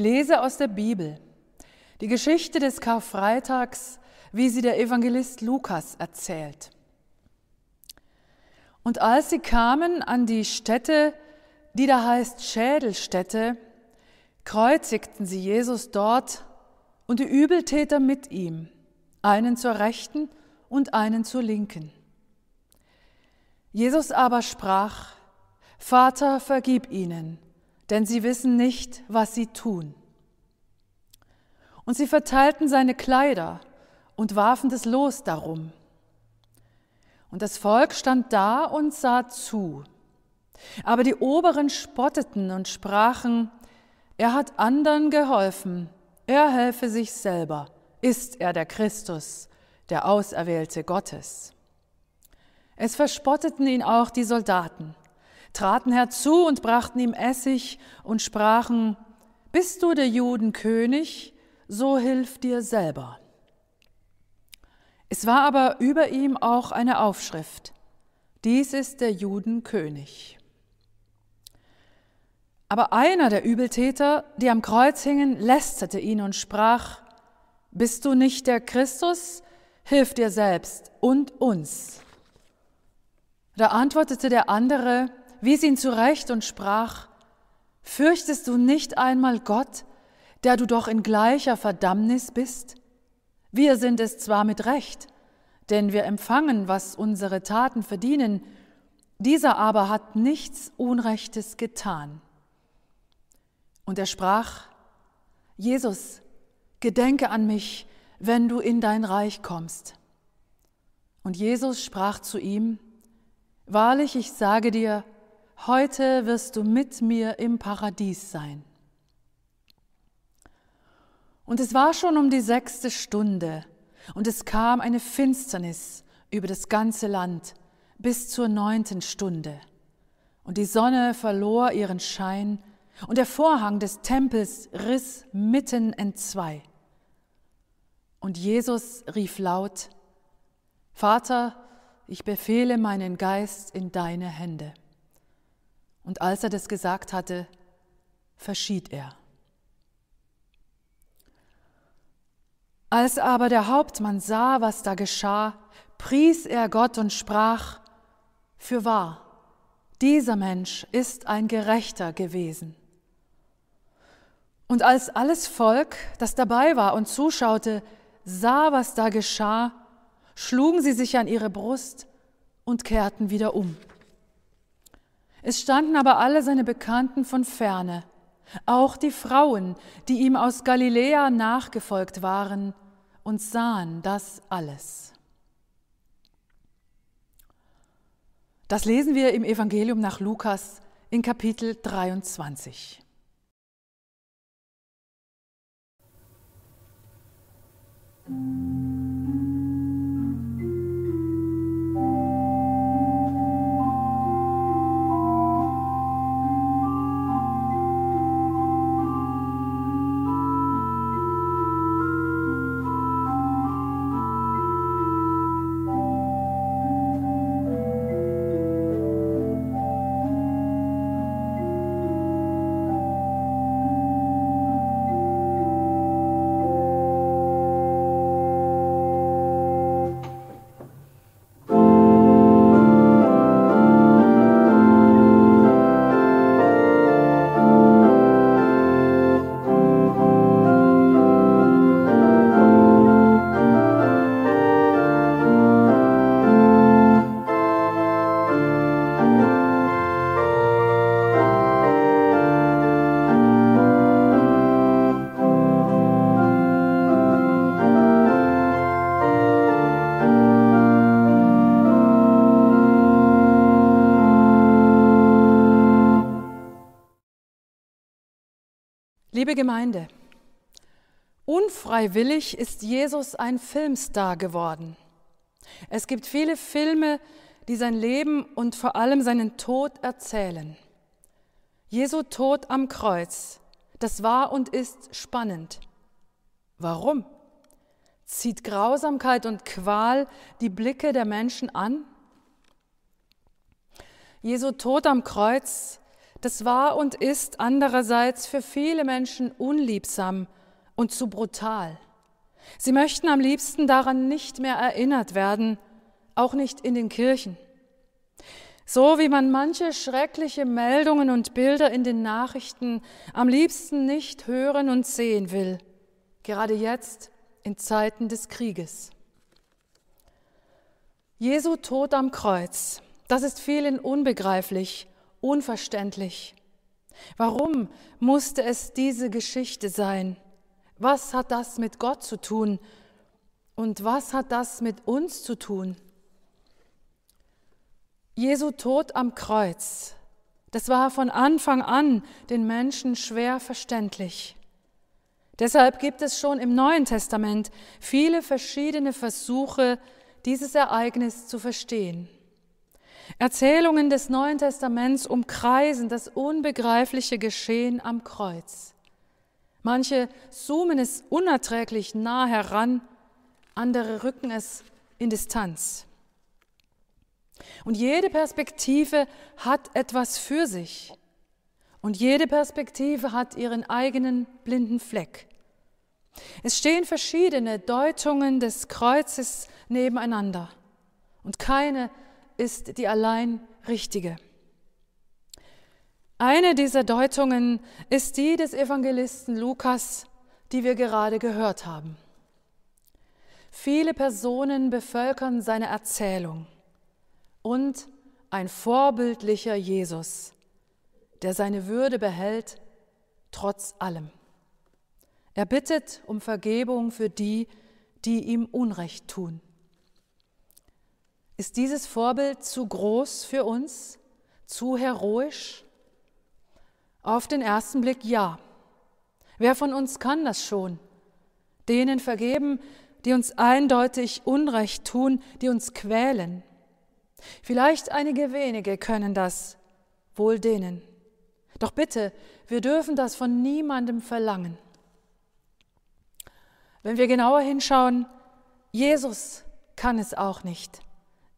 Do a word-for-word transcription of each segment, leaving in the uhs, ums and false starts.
lese aus der Bibel die Geschichte des Karfreitags, wie sie der Evangelist Lukas erzählt. Und als sie kamen an die Stätte, die da heißt Schädelstätte, kreuzigten sie Jesus dort und die Übeltäter mit ihm, einen zur Rechten und einen zur Linken. Jesus aber sprach: Vater, vergib ihnen, denn sie wissen nicht, was sie tun. Und sie verteilten seine Kleider und warfen das Los darum. Und das Volk stand da und sah zu. Aber die Oberen spotteten und sprachen: Er hat anderen geholfen, er helfe sich selber. Ist er der Christus, der Auserwählte Gottes? Es verspotteten ihn auch die Soldaten, traten herzu und brachten ihm Essig und sprachen: Bist du der Juden König, so hilf dir selber. Es war aber über ihm auch eine Aufschrift: Dies ist der Juden König. Aber einer der Übeltäter, die am Kreuz hingen, lästerte ihn und sprach: Bist du nicht der Christus? Hilf dir selbst und uns. Da antwortete der andere, wies ihn zurecht und sprach: Fürchtest du nicht einmal Gott, der du doch in gleicher Verdammnis bist? Wir sind es zwar mit Recht, denn wir empfangen, was unsere Taten verdienen, dieser aber hat nichts Unrechtes getan. Und er sprach: Jesus, gedenke an mich, wenn du in dein Reich kommst. Und Jesus sprach zu ihm: Wahrlich, ich sage dir, heute wirst du mit mir im Paradies sein. Und es war schon um die sechste Stunde, und es kam eine Finsternis über das ganze Land bis zur neunten Stunde. Und die Sonne verlor ihren Schein, und der Vorhang des Tempels riss mitten entzwei. Und Jesus rief laut: Vater, ich befehle meinen Geist in deine Hände. Und als er das gesagt hatte, verschied er. Als aber der Hauptmann sah, was da geschah, pries er Gott und sprach: Fürwahr, dieser Mensch ist ein Gerechter gewesen. Und als alles Volk, das dabei war und zuschaute, sah, was da geschah, schlugen sie sich an ihre Brust und kehrten wieder um. Es standen aber alle seine Bekannten von ferne, auch die Frauen, die ihm aus Galiläa nachgefolgt waren, und sahen das alles. Das lesen wir im Evangelium nach Lukas in Kapitel dreiundzwanzig. Liebe Gemeinde, unfreiwillig ist Jesus ein Filmstar geworden. Es gibt viele Filme, die sein Leben und vor allem seinen Tod erzählen. Jesu Tod am Kreuz, das war und ist spannend. Warum? Zieht Grausamkeit und Qual die Blicke der Menschen an? Jesu Tod am Kreuz, Das war und ist andererseits für viele Menschen unliebsam und zu brutal. Sie möchten am liebsten daran nicht mehr erinnert werden, auch nicht in den Kirchen. So wie man manche schreckliche Meldungen und Bilder in den Nachrichten am liebsten nicht hören und sehen will, gerade jetzt in Zeiten des Krieges. Jesu Tod am Kreuz, das ist vielen unbegreiflich, unverständlich. Warum musste es diese Geschichte sein? Was hat das mit Gott zu tun? Und was hat das mit uns zu tun? Jesu Tod am Kreuz, das war von Anfang an den Menschen schwer verständlich. Deshalb gibt es schon im Neuen Testament viele verschiedene Versuche, dieses Ereignis zu verstehen. Erzählungen des Neuen Testaments umkreisen das unbegreifliche Geschehen am Kreuz. Manche zoomen es unerträglich nah heran, andere rücken es in Distanz. Und jede Perspektive hat etwas für sich. Und jede Perspektive hat ihren eigenen blinden Fleck. Es stehen verschiedene Deutungen des Kreuzes nebeneinander. Und keine ist die allein richtige. Eine dieser Deutungen ist die des Evangelisten Lukas, die wir gerade gehört haben. Viele Personen bevölkern seine Erzählung und ein vorbildlicher Jesus, der seine Würde behält, trotz allem. Er bittet um Vergebung für die, die ihm Unrecht tun. Ist dieses Vorbild zu groß für uns, zu heroisch? Auf den ersten Blick ja. Wer von uns kann das schon? Denen vergeben, die uns eindeutig Unrecht tun, die uns quälen. Vielleicht einige wenige können das, wohl denen. Doch bitte, wir dürfen das von niemandem verlangen. Wenn wir genauer hinschauen, Jesus kann es auch nicht.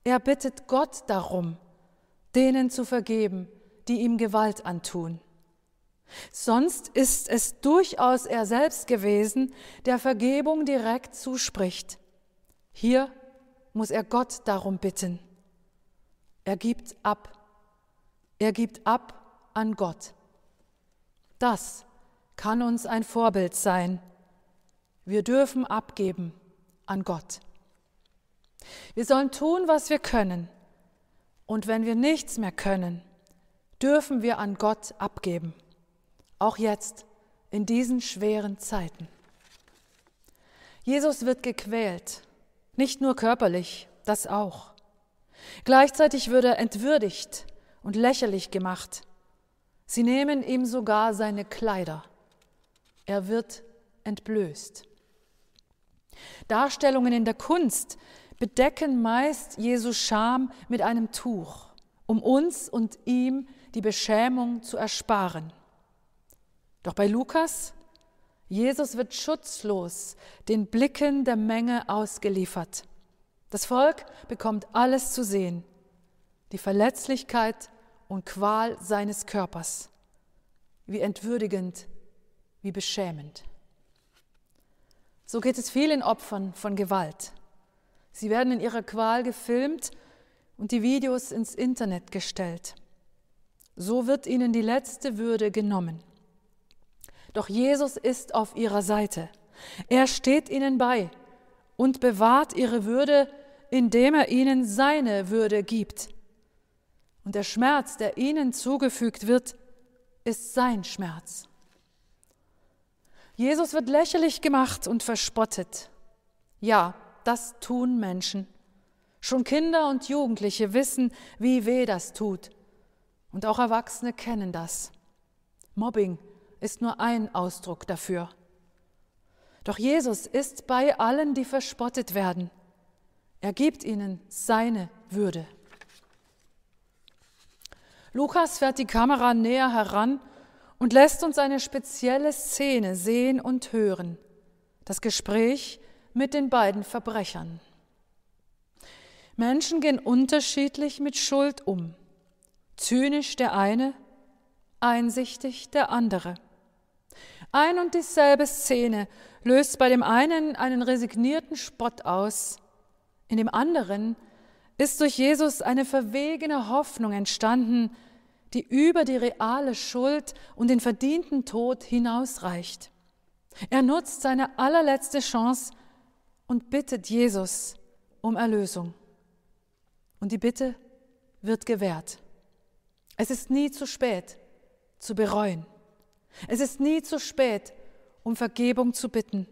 Er bittet Gott darum, denen zu vergeben, die ihm Gewalt antun. Sonst ist es durchaus er selbst gewesen, der Vergebung direkt zuspricht. Hier muss er Gott darum bitten. Er gibt ab. Er gibt ab an Gott. Das kann uns ein Vorbild sein. Wir dürfen abgeben an Gott. Wir sollen tun, was wir können. Und wenn wir nichts mehr können, dürfen wir an Gott abgeben. Auch jetzt, in diesen schweren Zeiten. Jesus wird gequält, nicht nur körperlich, das auch. Gleichzeitig wird er entwürdigt und lächerlich gemacht. Sie nehmen ihm sogar seine Kleider. Er wird entblößt. Darstellungen in der Kunst bedecken meist Jesu Scham mit einem Tuch, um uns und ihm die Beschämung zu ersparen. Doch bei Lukas, Jesus wird schutzlos den Blicken der Menge ausgeliefert. Das Volk bekommt alles zu sehen, die Verletzlichkeit und Qual seines Körpers. Wie entwürdigend, wie beschämend. So geht es vielen Opfern von Gewalt. Sie werden in ihrer Qual gefilmt und die Videos ins Internet gestellt. So wird ihnen die letzte Würde genommen. Doch Jesus ist auf ihrer Seite. Er steht ihnen bei und bewahrt ihre Würde, indem er ihnen seine Würde gibt. Und der Schmerz, der ihnen zugefügt wird, ist sein Schmerz. Jesus wird lächerlich gemacht und verspottet. Ja, das tun Menschen. Schon Kinder und Jugendliche wissen, wie weh das tut. Und auch Erwachsene kennen das. Mobbing ist nur ein Ausdruck dafür. Doch Jesus ist bei allen, die verspottet werden. Er gibt ihnen seine Würde. Lukas fährt die Kamera näher heran und lässt uns eine spezielle Szene sehen und hören. Das Gespräch mit den beiden Verbrechern. Menschen gehen unterschiedlich mit Schuld um. Zynisch der eine, einsichtig der andere. Ein und dieselbe Szene löst bei dem einen einen resignierten Spott aus, in dem anderen ist durch Jesus eine verwegene Hoffnung entstanden, die über die reale Schuld und den verdienten Tod hinausreicht. Er nutzt seine allerletzte Chance und bittet Jesus um Erlösung. Und die Bitte wird gewährt. Es ist nie zu spät, zu bereuen. Es ist nie zu spät, um Vergebung zu bitten.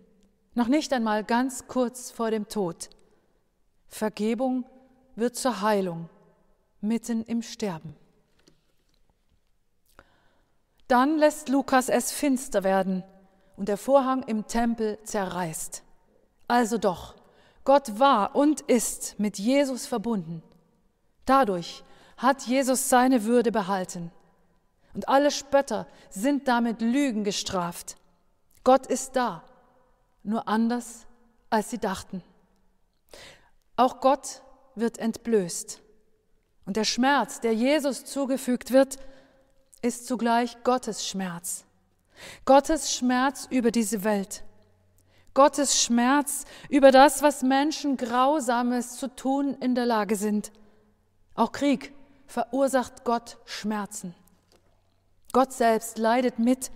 Noch nicht einmal ganz kurz vor dem Tod. Vergebung wird zur Heilung, mitten im Sterben. Dann lässt Lukas es finster werden und der Vorhang im Tempel zerreißt. Also doch, Gott war und ist mit Jesus verbunden. Dadurch hat Jesus seine Würde behalten. Und alle Spötter sind damit Lügen gestraft. Gott ist da, nur anders, als sie dachten. Auch Gott wird entblößt. Und der Schmerz, der Jesus zugefügt wird, ist zugleich Gottes Schmerz. Gottes Schmerz über diese Welt. Gottes Schmerz über das, was Menschen Grausames zu tun in der Lage sind. Auch Krieg verursacht Gott Schmerzen. Gott selbst leidet mit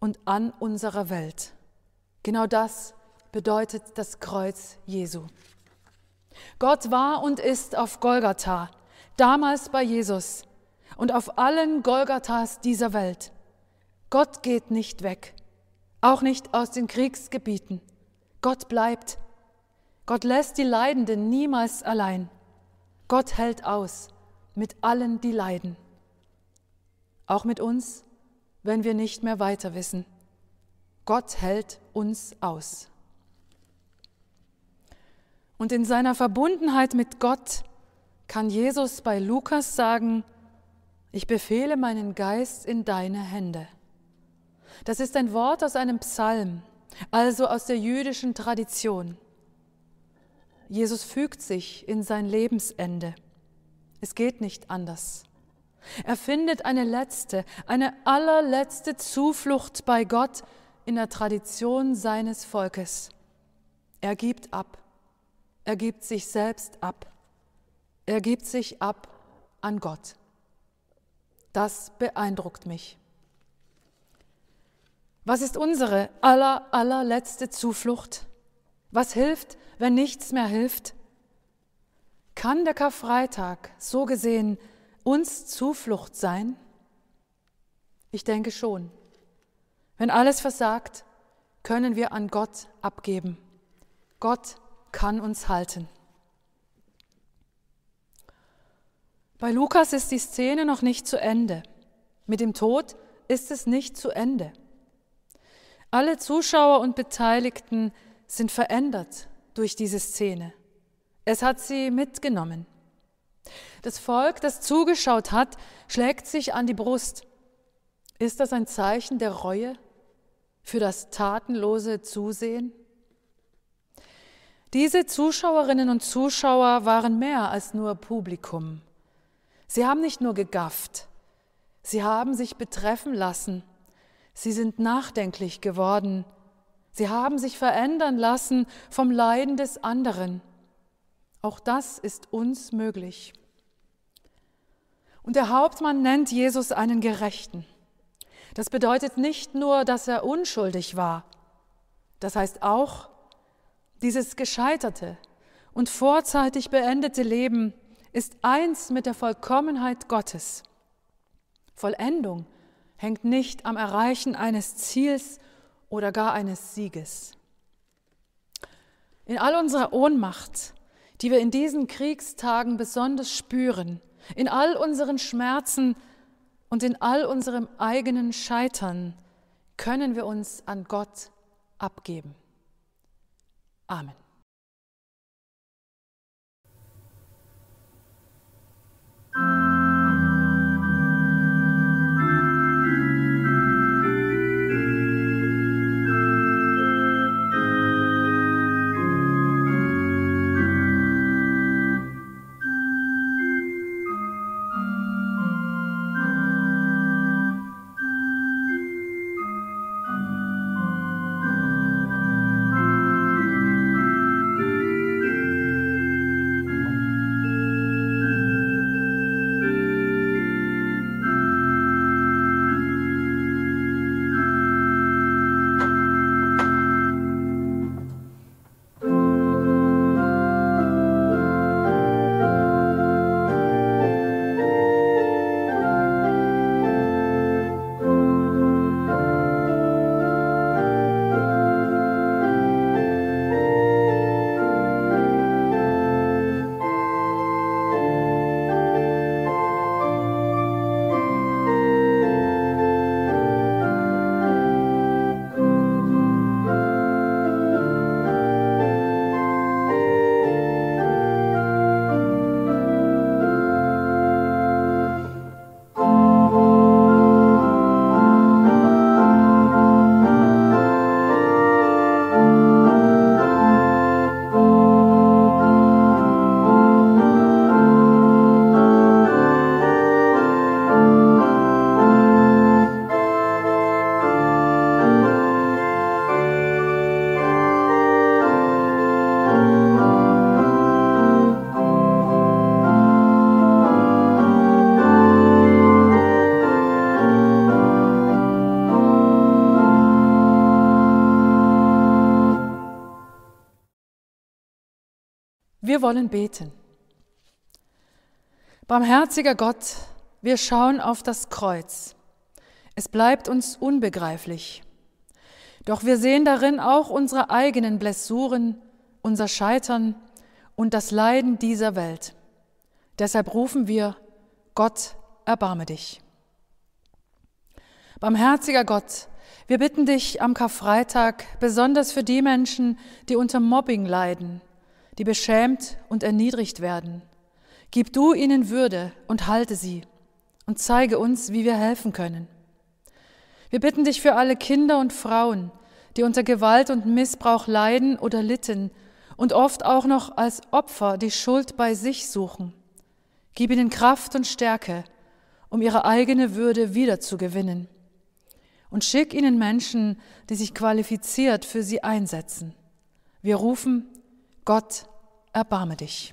und an unserer Welt. Genau das bedeutet das Kreuz Jesu. Gott war und ist auf Golgatha, damals bei Jesus und auf allen Golgathas dieser Welt. Gott geht nicht weg, auch nicht aus den Kriegsgebieten. Gott bleibt. Gott lässt die Leidenden niemals allein. Gott hält aus mit allen, die leiden. Auch mit uns, wenn wir nicht mehr weiter wissen. Gott hält uns aus. Und in seiner Verbundenheit mit Gott kann Jesus bei Lukas sagen, ich befehle meinen Geist in deine Hände. Das ist ein Wort aus einem Psalm, also aus der jüdischen Tradition. Jesus fügt sich in sein Lebensende. Es geht nicht anders. Er findet eine letzte, eine allerletzte Zuflucht bei Gott in der Tradition seines Volkes. Er gibt ab. Er gibt sich selbst ab. Er gibt sich ab an Gott. Das beeindruckt mich. Was ist unsere aller, allerletzte Zuflucht? Was hilft, wenn nichts mehr hilft? Kann der Karfreitag, so gesehen, uns Zuflucht sein? Ich denke schon. Wenn alles versagt, können wir an Gott abgeben. Gott kann uns halten. Bei Lukas ist die Szene noch nicht zu Ende. Mit dem Tod ist es nicht zu Ende. Alle Zuschauer und Beteiligten sind verändert durch diese Szene. Es hat sie mitgenommen. Das Volk, das zugeschaut hat, schlägt sich an die Brust. Ist das ein Zeichen der Reue für das tatenlose Zusehen? Diese Zuschauerinnen und Zuschauer waren mehr als nur Publikum. Sie haben nicht nur gegafft, sie haben sich betreffen lassen. Sie sind nachdenklich geworden. Sie haben sich verändern lassen vom Leiden des anderen. Auch das ist uns möglich. Und der Hauptmann nennt Jesus einen Gerechten. Das bedeutet nicht nur, dass er unschuldig war. Das heißt auch, dieses gescheiterte und vorzeitig beendete Leben ist eins mit der Vollkommenheit Gottes. Vollendung hängt nicht am Erreichen eines Ziels oder gar eines Sieges. In all unserer Ohnmacht, die wir in diesen Kriegstagen besonders spüren, in all unseren Schmerzen und in all unserem eigenen Scheitern, können wir uns an Gott abgeben. Amen. Wir wollen beten. Barmherziger Gott, wir schauen auf das Kreuz. Es bleibt uns unbegreiflich. Doch wir sehen darin auch unsere eigenen Blessuren, unser Scheitern und das Leiden dieser Welt. Deshalb rufen wir, Gott, erbarme dich. Barmherziger Gott, wir bitten dich am Karfreitag besonders für die Menschen, die unter Mobbing leiden, die beschämt und erniedrigt werden. Gib du ihnen Würde und halte sie und zeige uns, wie wir helfen können. Wir bitten dich für alle Kinder und Frauen, die unter Gewalt und Missbrauch leiden oder litten und oft auch noch als Opfer die Schuld bei sich suchen. Gib ihnen Kraft und Stärke, um ihre eigene Würde wiederzugewinnen. Und schick ihnen Menschen, die sich qualifiziert für sie einsetzen. Wir rufen, Gott, erbarme dich.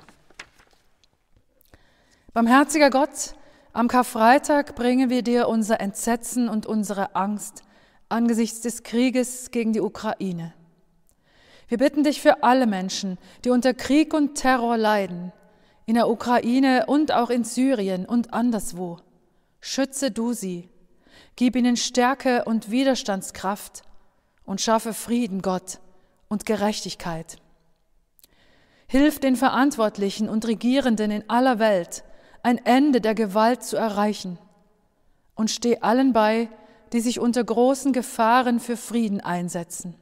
Barmherziger Gott, am Karfreitag bringen wir dir unser Entsetzen und unsere Angst angesichts des Krieges gegen die Ukraine. Wir bitten dich für alle Menschen, die unter Krieg und Terror leiden, in der Ukraine und auch in Syrien und anderswo. Schütze du sie, gib ihnen Stärke und Widerstandskraft und schaffe Frieden, Gott, und Gerechtigkeit. Hilf den Verantwortlichen und Regierenden in aller Welt, ein Ende der Gewalt zu erreichen, und steh allen bei, die sich unter großen Gefahren für Frieden einsetzen.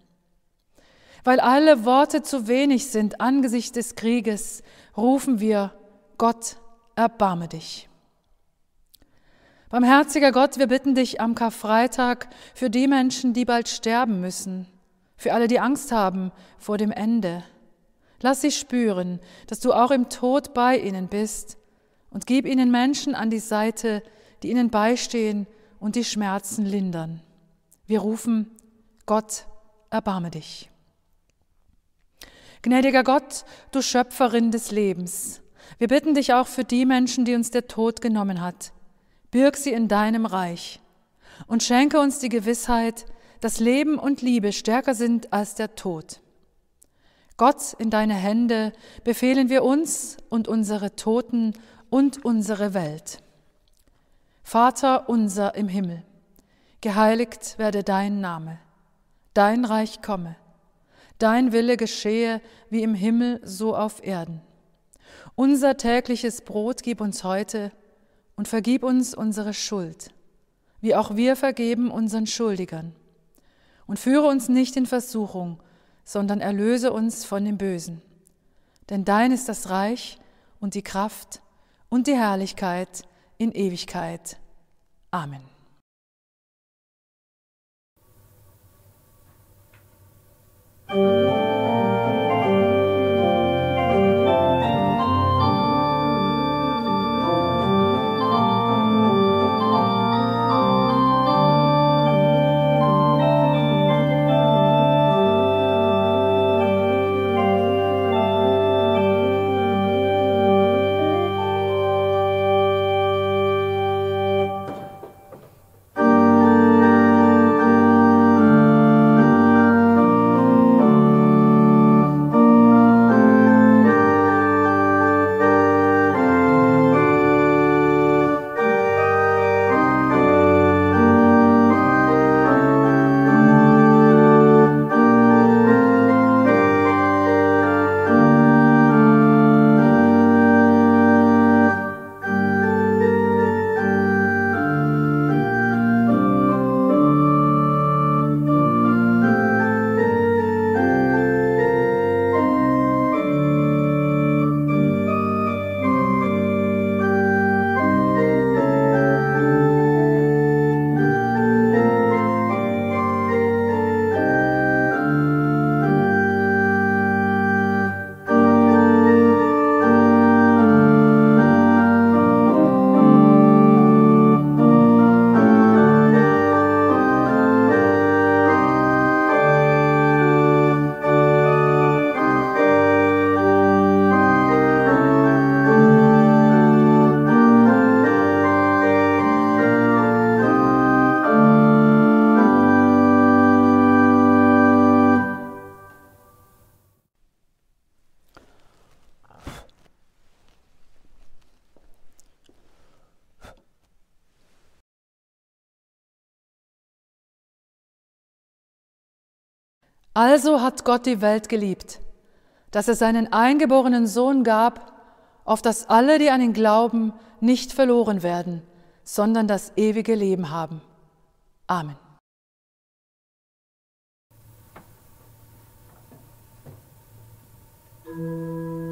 Weil alle Worte zu wenig sind angesichts des Krieges, rufen wir, Gott, erbarme dich. Barmherziger Gott, wir bitten dich am Karfreitag für die Menschen, die bald sterben müssen, für alle, die Angst haben vor dem Ende. Lass sie spüren, dass du auch im Tod bei ihnen bist, und gib ihnen Menschen an die Seite, die ihnen beistehen und die Schmerzen lindern. Wir rufen, Gott, erbarme dich. Gnädiger Gott, du Schöpferin des Lebens, wir bitten dich auch für die Menschen, die uns der Tod genommen hat. Birg sie in deinem Reich und schenke uns die Gewissheit, dass Leben und Liebe stärker sind als der Tod. Gott, in deine Hände befehlen wir uns und unsere Toten und unsere Welt. Vater unser im Himmel, geheiligt werde dein Name, dein Reich komme, dein Wille geschehe wie im Himmel so auf Erden. Unser tägliches Brot gib uns heute und vergib uns unsere Schuld, wie auch wir vergeben unseren Schuldigern. Und führe uns nicht in Versuchung, sondern erlöse uns von dem Bösen. Denn dein ist das Reich und die Kraft und die Herrlichkeit in Ewigkeit. Amen. Also hat Gott die Welt geliebt, dass er seinen eingeborenen Sohn gab, auf dass alle, die an ihn glauben, nicht verloren werden, sondern das ewige Leben haben. Amen. Musik